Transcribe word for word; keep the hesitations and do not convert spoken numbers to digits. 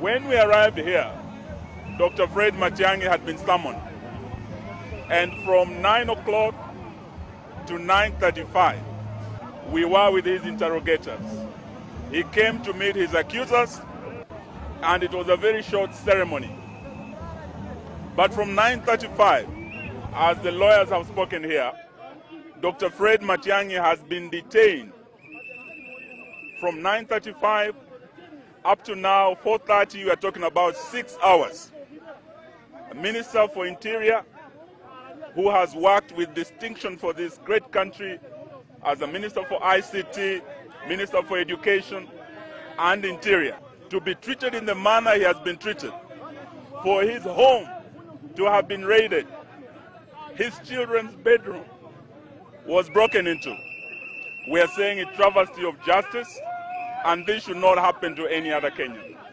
When we arrived here, Doctor Fred Matiangi had been summoned, and from nine o'clock to nine thirty-five, we were with his interrogators. He came to meet his accusers, and it was a very short ceremony. But from nine thirty-five, as the lawyers have spoken here, Doctor Fred Matiangi has been detained from nine thirty-five up to now, four thirty, we are talking about six hours. A Minister for Interior who has worked with distinction for this great country as a Minister for I C T, Minister for Education and Interior, to be treated in the manner he has been treated, for his home to have been raided, his children's bedroom was broken into. We are saying a travesty of justice, and this should not happen to any other Kenyan.